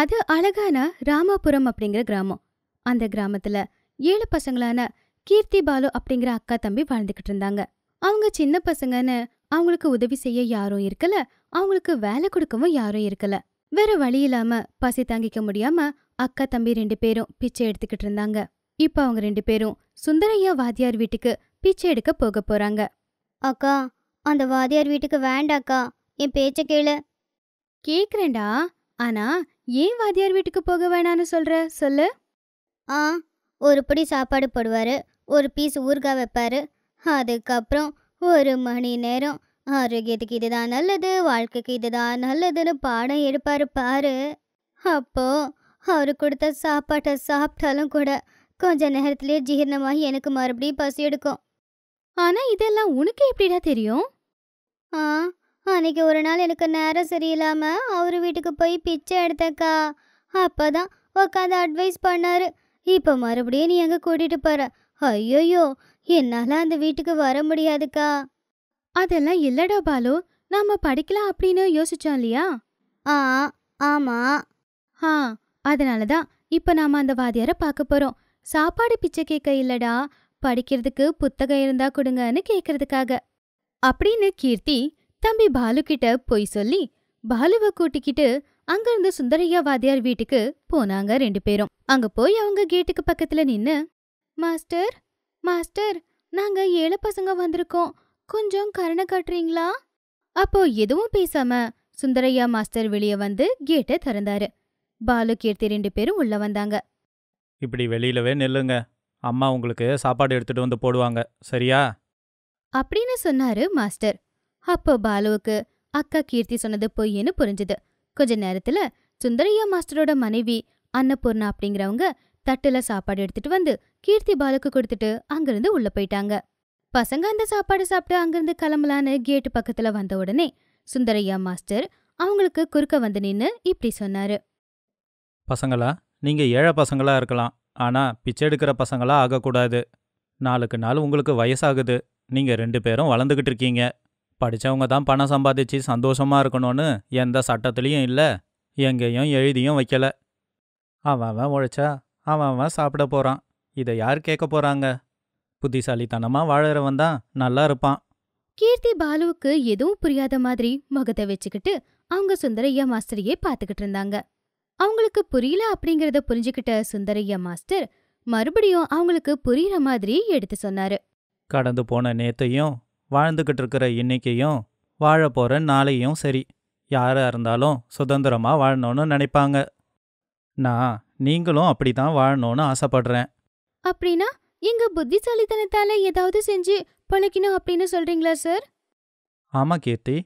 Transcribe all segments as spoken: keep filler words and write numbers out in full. அது அழகான ராமாபுரம் அப்படிங்கற கிராமம். அந்த கிராமத்துல ஏழு பசங்களான கீர்த்திபாலு அப்படிங்கற அக்கா தம்பி வாழ்ந்துக்கிட்டு இருந்தாங்க. அவங்க சின்ன பசங்கன்னு அவங்களுக்கு உதவி செய்ய யாரும் இருக்கல, அவங்களுக்கு வேலை கொடுக்கவும் யாரும் இருக்கல. வேற வழி இல்லாம பசி தாங்கிக்க முடியாம அக்கா தம்பி ரெண்டு பேரும் பிச்சை எடுத்துக்கிட்டு இருந்தாங்க. இப்ப அவங்க ரெண்டு பேரும் சுந்தரையா வாத்தியார் வீட்டுக்கு பிச்சை எடுக்க போக போறாங்க. அக்கா, அந்த வாத்தியார் வீட்டுக்கு வேண்டாக்கா, என் பேச்ச கேளு. கேக்குறேன்டா, ஆனா ஏன் வாத்தியார் வீட்டுக்கு போக வேணான்னு சொல்ற சொல்லு. ஆ, ஒரு படி சாப்பாடு போடுவாரு, ஒரு பீஸ் ஊறுகாய் வைப்பாரு, அதுக்கப்புறம் ஒரு மணி நேரம் ஆரோக்கியத்துக்கு இதுதான் நல்லது, வாழ்க்கைக்கு இதுதான் நல்லதுன்னு பாடம் எடுப்பாரு பாரு. அப்போ அவரு கொடுத்த சாப்பாட்டை சாப்பிட்டாலும் கூட கொஞ்ச நேரத்திலேயே ஜீரணமாகி எனக்கு மறுபடியும் பசி எடுக்கும். ஆனா இதெல்லாம் உனக்கு எப்படிடா தெரியும்? ஆ, அன்னைக்கு ஒரு நாள் எனக்கு நேரம் சரியில்லாம அவரு வீட்டுக்கு போய் பிச்சை எடுத்தக்கா. அப்பதான் உக்காந்து அட்வைஸ் பண்ணாரு, இப்ப மறுபடியும் நீ எங்க கூட்டிட்டு போற. ஐயோயோ, என்னால அந்த வீட்டுக்கு வர முடியாதுக்கா. அதெல்லாம் இல்லடா பாலு, நாம படிக்கலாம் அப்படின்னு யோசிச்சோம் இல்லையா? ஆ, ஆமா. ஆ, அதனாலதான் இப்ப நாம அந்த வாத்தியார பாக்க போறோம். சாப்பாடு பிச்சை கேட்க இல்லடா, படிக்கிறதுக்கு புத்தகம் இருந்தா கொடுங்கன்னு கேக்குறதுக்காக அப்படின்னு கீர்த்தி தம்பி பாலு கிட்ட போய் சொல்லி பாலுவை கூட்டிக்கிட்டு அங்கிருந்து சுந்தரையா வாத்தியார் வீட்டுக்கு போனாங்க ரெண்டு பேரும். அங்க போய் அவங்க கேட்டுக்கு பக்கத்துல நின்னு, மாஸ்டர் மாஸ்டர் நாங்க ஏழு பசங்க வந்திருக்கோம், கொஞ்சம் கருணை காட்டுறீங்களா? அப்போ எதுவும் பேசாம சுந்தரையா மாஸ்டர் வெளியே வந்து கேட்டை திறந்தாரு. பாலு கீர்த்தி ரெண்டு பேரும் உள்ள வந்தாங்க. இப்படி வெளியிலவே நில்லுங்க, அம்மா உங்களுக்கு சாப்பாடு எடுத்துட்டு வந்து போடுவாங்க, சரியா அப்படின்னு சொன்னாரு மாஸ்டர். அப்போ பாலுவுக்கு அக்கா கீர்த்தி சொன்னது பொய்யன்னு புரிஞ்சுது. கொஞ்ச நேரத்துல சுந்தரையா மாஸ்டரோட மனைவி அன்னபூர்ணா அப்படிங்கிறவங்க தட்டுல சாப்பாடு எடுத்துட்டு வந்து கீர்த்தி பாலுக்கு கொடுத்துட்டு அங்கிருந்து உள்ள போயிட்டாங்க. பசங்க அந்த சாப்பாடு சாப்பிட்டு அங்கிருந்து கிளம்பலான்னு கேட்டு பக்கத்துல வந்த உடனே சுந்தரையா மாஸ்டர் அவங்களுக்கு குறுக்க வந்து நின்னு இப்படி சொன்னாரு. பசங்களா, நீங்க ஏழை பசங்களா இருக்கலாம், ஆனா பிச்சை எடுக்கிற பசங்களா ஆகக்கூடாது. நாளுக்கு நாள் உங்களுக்கு வயசாகுது, நீங்க ரெண்டு பேரும் வளர்ந்துகிட்டு இருக்கீங்க. படித்தவங்க தான் பணம் சம்பாதிச்சு சந்தோஷமாக இருக்கணும்னு எந்த சட்டத்துலேயும் இல்லை, எங்கேயும் எழுதியும் வைக்கலை. அவன் அவன் உழைச்சா அவன் அவன் சாப்பிட போகிறான், இதை யார் கேட்க போகிறாங்க? புத்திசாலித்தனமாக வாழறவன் தான் நல்லா இருப்பான். கீர்த்தி பாலுவுக்கு எதுவும் புரியாத மாதிரி முகத்தை வச்சுக்கிட்டு அவங்க சுந்தரையா மாஸ்டரையே பார்த்துக்கிட்டு இருந்தாங்க. அவங்களுக்கு புரியல அப்படிங்கிறத புரிஞ்சுக்கிட்ட சுந்தரையா மாஸ்டர் மறுபடியும் அவங்களுக்கு புரியுற மாதிரி எடுத்து சொன்னாரு. கடந்து போன நேத்தையும் வாழ்ந்துக்கிட்டு இருக்கிற இன்னைக்கையும் வாழ போகிற நாளையும் சரி, யாராக இருந்தாலும் சுதந்திரமாக வாழணும்னு நினைப்பாங்க. நான் நீங்களும் அப்படி தான் வாழணும்னு ஆசைப்படுறேன். அப்படின்னா எங்கள் புத்திசாலித்தனத்தால் ஏதாவது செஞ்சு பழக்கணும் அப்படின்னு சொல்கிறீங்களா சார்? ஆமாம் கீர்த்தி,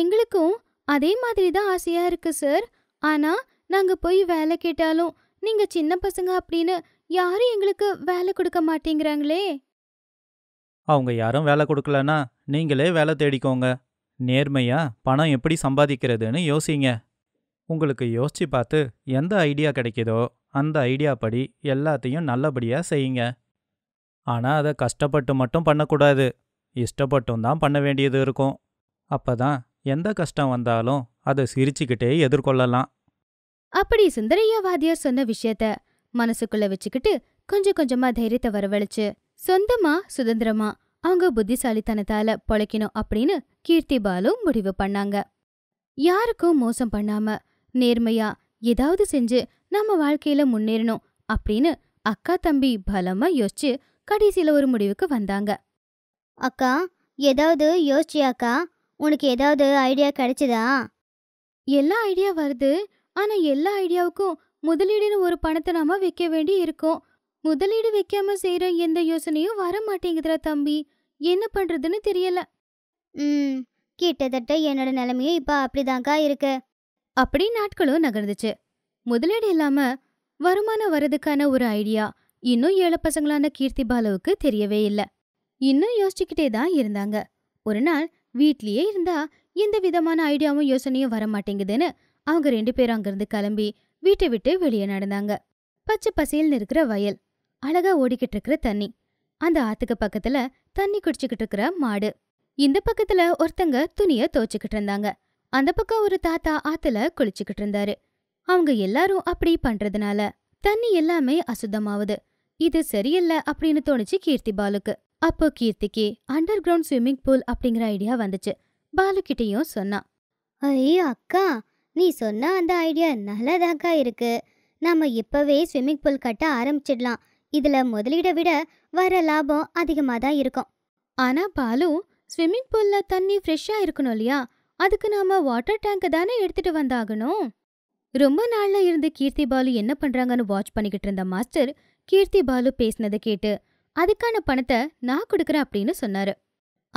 எங்களுக்கும் அதே மாதிரி தான் ஆசையாக இருக்குது சார். ஆனால் நாங்கள் போய் வேலை கேட்டாலும் நீங்கள் சின்ன பசங்க அப்படின்னு யாரும் எங்களுக்கு வேலை கொடுக்க மாட்டேங்கிறாங்களே. அவங்க யாரும் வேலை கொடுக்கலன்னா நீங்களே வேலை தேடிக்கோங்க. நேர்மையாக பணம் எப்படி சம்பாதிக்கிறதுன்னு யோசிங்க. உங்களுக்கு யோசிச்சு பார்த்து எந்த ஐடியா கிடைக்கிதோ அந்த ஐடியா படி எல்லாத்தையும் நல்லபடியாக செய்யுங்க. ஆனால் அதை கஷ்டப்பட்டு மட்டும் பண்ணக்கூடாது, இஷ்டப்பட்டும் தான் பண்ண வேண்டியது இருக்கும். அப்போ தான் எந்த கஷ்டம் வந்தாலும் அதை சிரிச்சுக்கிட்டே எதிர்கொள்ளலாம். அப்படி சுந்தரையா வாத்தியார் சொன்ன விஷயத்த மனசுக்குள்ளே வச்சுக்கிட்டு கொஞ்சம் கொஞ்சமாக தைரியத்தை வரவழைச்சு சொந்தமா சுதந்திரமா அவங்க புத்திசாலித்தனத்தால பொழைக்கணும் அப்படின்னு கீர்த்திபாலு முடிவு பண்ணாங்க. யாருக்கும் மோசம் பண்ணாம நேர்மையா ஏதாவது செஞ்சு நம்ம வாழ்க்கையில முன்னேறணும் அப்படின்னு அக்கா தம்பி பலமா யோசிச்சு கடைசியில ஒரு முடிவுக்கு வந்தாங்க. அக்கா, ஏதாவது யோசிச்சியாக்கா? உனக்கு ஏதாவது ஐடியா கிடைச்சதா? எல்லா ஐடியா வருது, ஆனா எல்லா ஐடியாவுக்கும் முதலீடுன்னு ஒரு பணத்தை நாம வைக்க வேண்டி இருக்கும். முதலீடு வைக்காம செய்யற எந்த யோசனையும் வர மாட்டேங்குதுரா தம்பி, என்ன பண்றதுன்னு தெரியல. ம், கிட்டத்தட்ட என்னோட நிலைமையும் இப்ப அப்படிதான்க்கா இருக்கு. அப்படி நாட்களும் நகர்ந்துச்சு. முதலீடு இல்லாம வருமானம் வர்றதுக்கான ஒரு ஐடியா இன்னும் ஏழை பசங்களான கீர்த்தி பாலுவுக்கு தெரியவே இல்லை. இன்னும் யோசிச்சுக்கிட்டே தான் இருந்தாங்க. ஒரு நாள் வீட்லயே இருந்தா எந்த விதமான ஐடியாவும் யோசனையும் வர மாட்டேங்குதுன்னு அவங்க ரெண்டு பேரும் அங்கிருந்து கிளம்பி வீட்டை விட்டு வெளியே நடந்தாங்க. பச்சை பசையில் இருக்கிற வயல், அழகா ஓடிக்கிட்டு இருக்கிற தண்ணி, அந்த ஆத்துக்கு பக்கத்துல தண்ணி குடிச்சுக்கிட்டு இருக்கிற மாடு, இந்த பக்கத்துல ஒருத்தங்க துணிய துவைச்சுக்கிட்டு இருந்தாங்க, அந்த பக்கம் ஒரு தாத்தா ஆத்துல குளிச்சுக்கிட்டு இருந்தாரு. அவங்க எல்லாரும் அப்படி பண்றதுனால தண்ணி எல்லாமே அசுத்தமாவுது. இது சரியில்லை அப்படின்னு தோணுச்சு கீர்த்திபாலுக்கு. அப்போ கீர்த்திக்கு அண்டர் கிரவுண்ட் ஸ்விம்மிங் பூல் அப்படிங்கிற ஐடியா வந்துச்சு. பாலுக்கிட்டையும் சொன்னான், ஐயோ அக்கா, நீ சொன்ன அந்த ஐடியா நல்லதாக்கா இருக்கு. நம்ம இப்பவே ஸ்விம்மிங் பூல் கட்ட ஆரம்பிச்சிடலாம். இதுல முதலீட விட வர லாபம் அதிகமாக தான் இருக்கும். ஆனா பாலு, ஸ்விம்மிங் பூல்ல தண்ணி ஃப்ரெஷ்ஷா இருக்கணும் இல்லையா, அதுக்கு நாம வாட்டர் டேங்கை தானே எடுத்துட்டு வந்தாகணும். ரொம்ப நாள்ல இருந்து கீர்த்திபாலு என்ன பண்றாங்கன்னு வாட்ச் பண்ணிக்கிட்டு இருந்த மாஸ்டர் கீர்த்திபாலு பேசினதை கேட்டு அதுக்கான பணத்தை நான் கொடுக்குறேன் அப்படின்னு சொன்னாரு.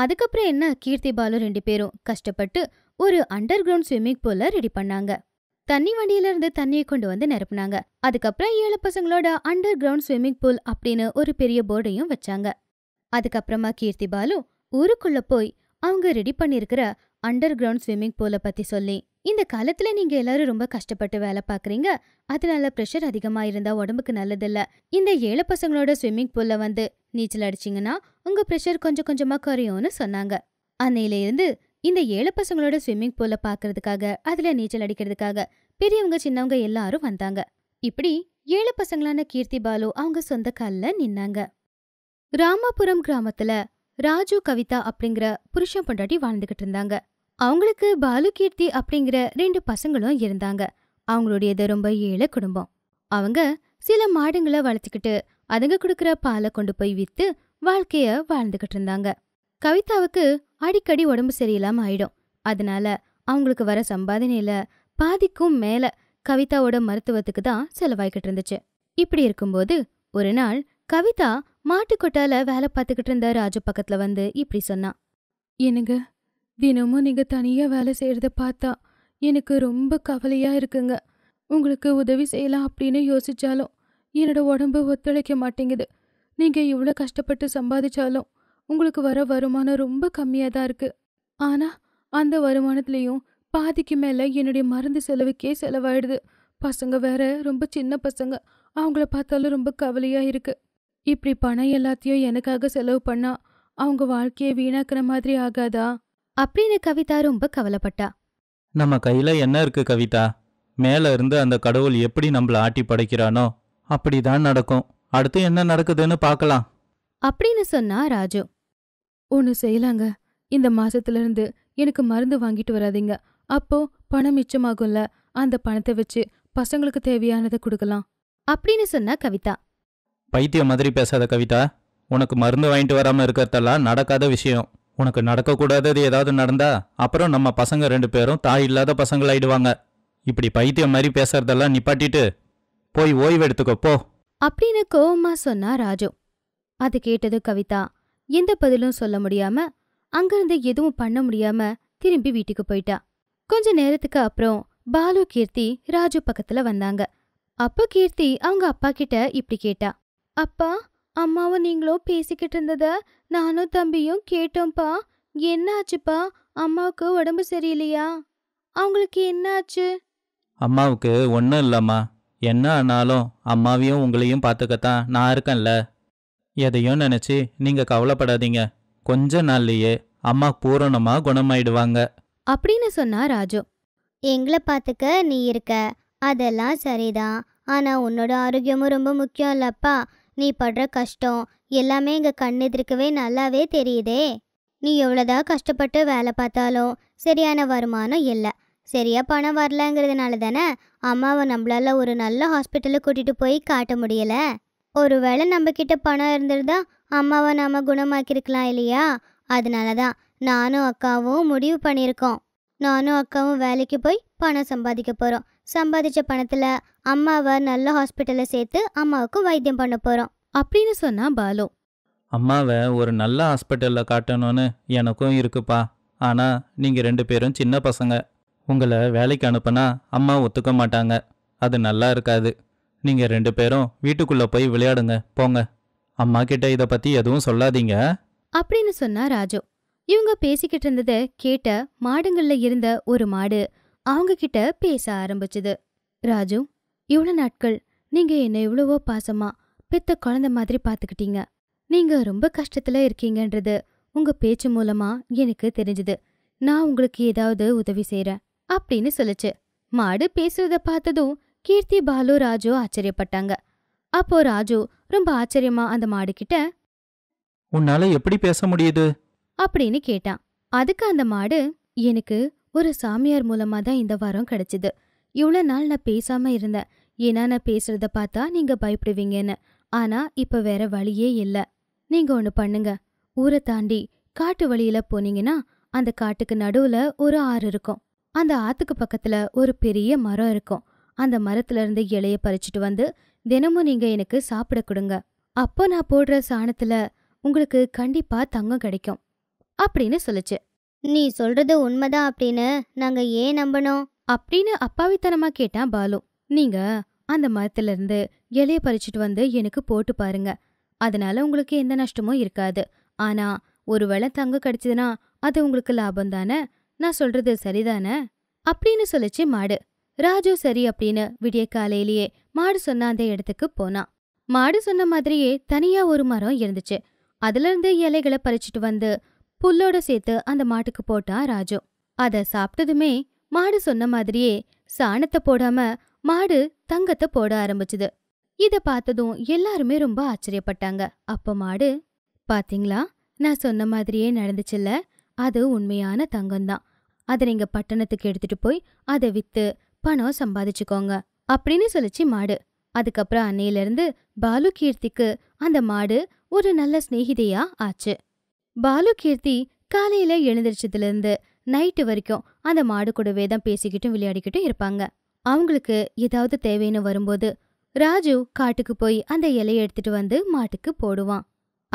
அதுக்கப்புறம் என்ன, கீர்த்திபாலு ரெண்டு பேரும் கஷ்டப்பட்டு ஒரு அண்டர் கிரவுண்ட் ஸ்விம்மிங் பூல ரெடி பண்ணாங்க. தண்ணி வண்டியில இருந்து தண்ணியை கொண்டு வந்து நிரப்புனாங்க. அதுக்கப்புறம் ஏழு பசங்களோட அண்டர் கிரவுண்ட் ஸ்விம்மிங் பூல் அப்படின்னு ஒரு பெரிய போர்டையும் வச்சாங்க. அதுக்கப்புறமா கீர்த்திபாலு ஊருக்குள்ள போய் அவங்க ரெடி பண்ணிருக்கிற அண்டர் கிரவுண்ட் ஸ்விம்மிங் பூலை பத்தி சொல்லி, இந்த காலத்துல நீங்க எல்லாரும் ரொம்ப கஷ்டப்பட்டு வேலை பாக்குறீங்க, அதனால ப்ரெஷர் அதிகமா இருந்தா உடம்புக்கு நல்லதில்ல. இந்த ஏழு பசங்களோட ஸ்விம்மிங் பூல்ல வந்து நீச்சல் அடிச்சிங்கன்னா உங்க ப்ரெஷர் கொஞ்சம் கொஞ்சமா குறையும்னு சொன்னாங்க. அன்னையில இருந்து இந்த ஏழு பசங்களோட ஸ்விம்மிங் பூலை பாக்குறதுக்காக, அதுல நீச்சல் அடிக்கிறதுக்காக பெரியவங்க சின்னவங்க எல்லாரும் வந்தாங்க. இப்படி ஏழு பசங்களான கீர்த்திபாலு அவங்க சொந்த காலில் நின்னாங்க. ராமாபுரம் கிராமத்துல ராஜு கவிதா அப்படிங்கிற புருஷன் பொண்டாட்டி வாழ்ந்துகிட்டு இருந்தாங்க. அவங்களுக்கு பாலு கீர்த்தி அப்படிங்கிற ரெண்டு பசங்களும் இருந்தாங்க. அவங்களுடையது ரொம்ப ஏழை குடும்பம். அவங்க சில மாடுங்களை வளர்த்துக்கிட்டு அதுங்க கொடுக்குற பாலை கொண்டு போய் வித்து வாழ்க்கைய வாழ்ந்துகிட்டு இருந்தாங்க. கவிதாவுக்கு அடிக்கடி உடம்பு சரியில்லாம ஆயிடும். அதனால அவங்களுக்கு வர சம்பாதனையில பாதிக்கும் மேல கவிதாவோட மருத்துவத்துக்கு தான் செலவாய்கிட்டு இருந்துச்சு. இப்படி இருக்கும்போது ஒரு நாள் கவிதா மாட்டுக்கொட்டால வேலை பார்த்துக்கிட்டு இருந்த ராஜு பக்கத்துல வந்து இப்படி சொன்னான், என்னங்க, தினமும் நீங்க தனியா வேலை செய்யறத பார்த்தா எனக்கு ரொம்ப கவலையா இருக்குங்க. உங்களுக்கு உதவி செய்யலாம் அப்படின்னு யோசிச்சாலும் என்னோட உடம்பு ஒத்துழைக்க மாட்டேங்குது. நீங்க இவ்வளோ கஷ்டப்பட்டு சம்பாதிச்சாலும் உங்களுக்கு வர வருமானம் ரொம்ப கம்மியாக தான் இருக்கு. ஆனா அந்த வருமானத்துலேயும் பாதிக்கு மேலே என்னுடைய மருந்து செலவுக்கே செலவாயிடுது. பசங்க வேற ரொம்ப சின்ன பசங்க, அவங்கள பார்த்தாலும் ரொம்ப கவலையா இருக்கு. இப்படி பணம் எல்லாத்தையும் எனக்காக செலவு பண்ணா அவங்க வாழ்க்கையை வீணாக்குற மாதிரி ஆகாதா அப்படின்னு கவிதா ரொம்ப கவலைப்பட்டா. நம்ம கையில என்ன இருக்கு கவிதா, மேல இருந்து அந்த கடவுள் எப்படி நம்மள ஆட்டி படைக்கிறானோ அப்படிதான் நடக்கும். அடுத்து என்ன நடக்குதுன்னு பார்க்கலாம் அப்படின்னு சொன்னா ராஜு. ஒன்று செய்யலாங்க, இந்த மாசத்துல இருந்து எனக்கு மருந்து வாங்கிட்டு வராதிங்க. அப்போ பணம் மிச்சமாகும்ல, அந்த பணத்தை வச்சு பசங்களுக்கு தேவையானதை கொடுக்கலாம் அப்படின்னு சொன்னா கவிதா. பைத்தியம் மாதிரி பேசாத கவிதா, உனக்கு மருந்து வாங்கிட்டு வராம இருக்கிறதெல்லாம் நடக்காத விஷயம். உனக்கு நடக்கக்கூடாதது ஏதாவது நடந்தா அப்புறம் நம்ம பசங்க ரெண்டு பேரும் தாய் இல்லாத பசங்களாயிடுவாங்க. இப்படி பைத்தியம் மாதிரி பேசுறதெல்லாம் நிப்பாட்டிட்டு போய் ஓய்வு எடுத்துக்கோ போ அப்படின்னு கோவமா சொன்னா ராஜு. அது கேட்டது கவிதா எந்த பதிலும் சொல்ல முடியாம அங்கிருந்து எதுவும் பண்ண முடியாம திரும்பி வீட்டுக்கு போயிட்டா. கொஞ்ச நேரத்துக்கு அப்புறம் பாலு கீர்த்தி ராஜு பக்கத்துல வந்தாங்க. அப்போ கீர்த்தி அவங்க அப்பா கிட்ட இப்படி கேட்டா, அப்பா, அம்மாவும் நீங்களும் பேசிக்கிட்டு இருந்தத நானும் தம்பியும் கேட்டோம்ப்பா. என்ன ஆச்சுப்பா? அம்மாவுக்கு உடம்பு சரியில்லையா? அவங்களுக்கு என்ன ஆச்சு? அம்மாவுக்கு ஒன்றும் இல்லைம்மா. என்ன ஆனாலும் அம்மாவையும் உங்களையும் பார்த்துக்கத்தான் நான் இருக்கேன்ல. எதையும் நினச்சி நீங்கள் கவலைப்படாதீங்க. கொஞ்ச நாள்லையே அம்மா பூரணமாக குணமாயிடுவாங்க அப்படின்னு சொன்னா ராஜு. எங்களை பார்த்துக்க நீ இருக்க, அதெல்லாம் சரிதான். ஆனால் உன்னோட ஆரோக்கியமும் ரொம்ப முக்கியம் இல்லப்பா. நீ படுற கஷ்டம் எல்லாமே எங்கள் கண்ணெதிர்க்கவே நல்லாவே தெரியுதே. நீ எவ்வளோதான் கஷ்டப்பட்டு வேலை பார்த்தாலும் சரியான வருமானம் இல்லை. சரியாக பணம் வரலங்கிறதுனால தானே அம்மாவை நம்மளால ஒரு நல்ல ஹாஸ்பிட்டலுக்கு கூட்டிகிட்டு போய் காட்ட முடியலை. ஒருவேளை நம்மக்கிட்ட பணம் இருந்திருந்தா அம்மாவை நாம் குணமாக்கியிருக்கலாம் இல்லையா? அதனால தான் நானும் அக்காவும் முடிவு பண்ணியிருக்கோம். நானும் அக்காவும் வேலைக்கு போய் பணம் சம்பாதிக்க போகிறோம். சம்பாதிச்ச பணத்துல அம்மாவை நல்ல ஹாஸ்பிட்டல்ல சேர்த்து அம்மாவுக்கு வைத்தியம் பண்ண போறோம் அப்படின்னு சொன்னா பாலு. அம்மாவை ஒரு நல்ல ஹாஸ்பிட்டல்ல காட்டணும்னு எனக்கும் இருக்குப்பா. ஆனா நீங்க ரெண்டு பேரும் சின்ன பசங்க. உங்களை வேலைக்கு அனுப்புனா அம்மா ஒத்துக்க மாட்டாங்க. அது நல்லா இருக்காது. நீங்க ரெண்டு பேரும் வீட்டுக்குள்ள போய் விளையாடுங்க போங்க. அம்மா கிட்ட இதை பத்தி எதுவும் சொல்லாதீங்க அப்படின்னு சொன்னா ராஜு. இவங்க பேசிக்கிட்டு இருந்ததை கேட்ட மாடுங்கள்ல இருந்த ஒரு மாடு அவங்க கிட்ட பேச ஆரம்பிச்சுது. ராஜு, இவ்வளோ நாட்கள் நீங்க என்ன இவ்வளவோ பாசமா பெத்த குழந்தை மாதிரி பார்த்துக்கிட்டீங்க. நீங்க ரொம்ப கஷ்டத்துல இருக்கீங்கன்றது உங்க பேச்சு மூலமா எனக்கு தெரிஞ்சுது. நான் உங்களுக்கு ஏதாவது உதவி செய்யறேன் அப்படின்னு சொல்லுச்சு. மாடு பேசுறத பார்த்ததும் कीर्थिबालु राजु आश्चर्यपट्टांग। அப்போ ராஜு ரொம்ப ஆச்சரியமா அந்த மாடு கிட்ட உன்னால எப்படி பேச முடியுது அப்படினு கேட்டான். அதுக்கு அந்த மாடு, எனக்கு ஒரு சாமியார் மூலமா தான் இந்த வாரம் கிடைச்சது. இவ்வளவு நாள் நான் பேசாம இருந்தேன். ஏனா நான் பேசுறத பார்த்தா நீங்க பயப்படுவீங்கன்னு. ஆனா இப்ப வேற வழியே இல்ல. நீங்க ஒன்னு பண்ணுங்க. ஊரை தாண்டி காட்டு வழியில போனீங்கன்னா அந்த காட்டுக்கு நடுவுல ஒரு ஆறு இருக்கும். அந்த ஆத்துக்கு பக்கத்துல ஒரு பெரிய மரம் இருக்கும். அந்த மரத்துல இருந்து இலைய பறிச்சுட்டு வந்து தினமும் நீங்க எனக்கு சாப்பிட கொடுங்க. அப்போ நான் போடுற சாணத்துல உங்களுக்கு கண்டிப்பா தங்கம் கிடைக்கும் அப்படின்னு சொல்லுச்சு. நீ சொல்றது உண்மைதான் அப்படின்னு நாங்க ஏன் நம்பணும் அப்படின்னு அப்பாவித்தனமா கேட்டான் பாலு. நீங்க அந்த மரத்துல இருந்து இலைய பறிச்சுட்டு வந்து எனக்கு போட்டு பாருங்க. அதனால உங்களுக்கு எந்த நஷ்டமும் இருக்காது. ஆனா ஒருவேளை தங்கம் கிடைச்சதுன்னா அது உங்களுக்கு லாபம் தானே. நான் சொல்றது சரிதானே அப்படின்னு சொல்லிச்சு மாடு. ராஜு சரி அப்படின்னு விடிய காலையிலேயே மாடு சொன்ன அந்த இடத்துக்கு போனான். மாடு சொன்ன மாதிரியே தனியா ஒரு மரம் இருந்துச்சு. அதுல இருந்து இலைகளை பறிச்சுட்டு வந்து புல்லோட சேர்த்து அந்த மாட்டுக்கு போட்டான் ராஜு. அத சாப்பிட்டதுமே மாடு சொன்ன மாதிரியே சாணத்தை போடாம மாடு தங்கத்தை போட ஆரம்பிச்சுது. இத பார்த்ததும் எல்லாருமே ரொம்ப ஆச்சரியப்பட்டாங்க. அப்ப மாடு, பாத்தீங்களா நான் சொன்ன மாதிரியே நடந்துச்சுல்ல, அது உண்மையான தங்கம்தான். அதை நீங்க பட்டணத்துக்கு எடுத்துட்டு போய் அதை வித்து பணம் சம்பாதிச்சுக்கோங்க அப்படின்னு சொல்லிச்சு மாடு. அதுக்கப்புறம் அன்னையிலிருந்து பாலு கீர்த்திக்கு அந்த மாடு ஒரு நல்ல ஸ்நேகிதையா ஆச்சு. பாலு கீர்த்தி காலையில எழுந்திரிச்சதுல இருந்து நைட்டு வரைக்கும் அந்த மாடு கூடவே தான் பேசிக்கிட்டும் விளையாடிக்கிட்டும் இருப்பாங்க. அவங்களுக்கு ஏதாவது தேவைன்னு வரும்போது ராஜு காட்டுக்கு போய் அந்த இலைய எடுத்துட்டு வந்து மாட்டுக்கு போடுவான்.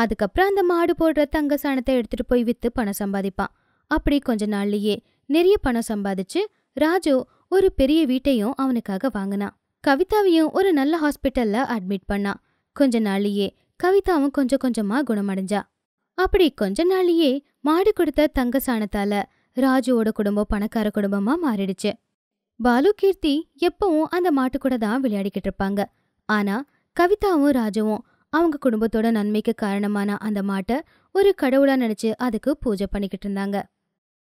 அதுக்கப்புறம் அந்த மாடு போடுற தங்க சாணத்தை எடுத்துட்டு போய் வித்து பணம் சம்பாதிப்பான். அப்படி கொஞ்ச நாள்லயே நிறைய பணம் சம்பாதிச்சு ராஜு ஒரு பெரிய வீட்டையும் அவனுக்காக வாங்கினான். கவிதாவையும் ஒரு நல்ல ஹாஸ்பிட்டல்ல அட்மிட் பண்ணான். கொஞ்ச நாள்லயே கவிதாவும் கொஞ்சம் கொஞ்சமா குணமடைஞ்சா. அப்படி கொஞ்ச நாள்லயே மாடு கொடுத்த தங்க சாணத்தால ராஜுவோட குடும்பம் பணக்கார குடும்பமா மாறிடுச்சு. பாலு கீர்த்தி எப்பவும் அந்த மாட்டு கூட தான் விளையாடிக்கிட்டு இருப்பாங்க. ஆனா கவிதாவும் ராஜுவும் அவங்க குடும்பத்தோட நன்மைக்கு காரணமான அந்த மாட்டை ஒரு கடவுளா நினைச்சு அதுக்கு பூஜை பண்ணிக்கிட்டு இருந்தாங்க.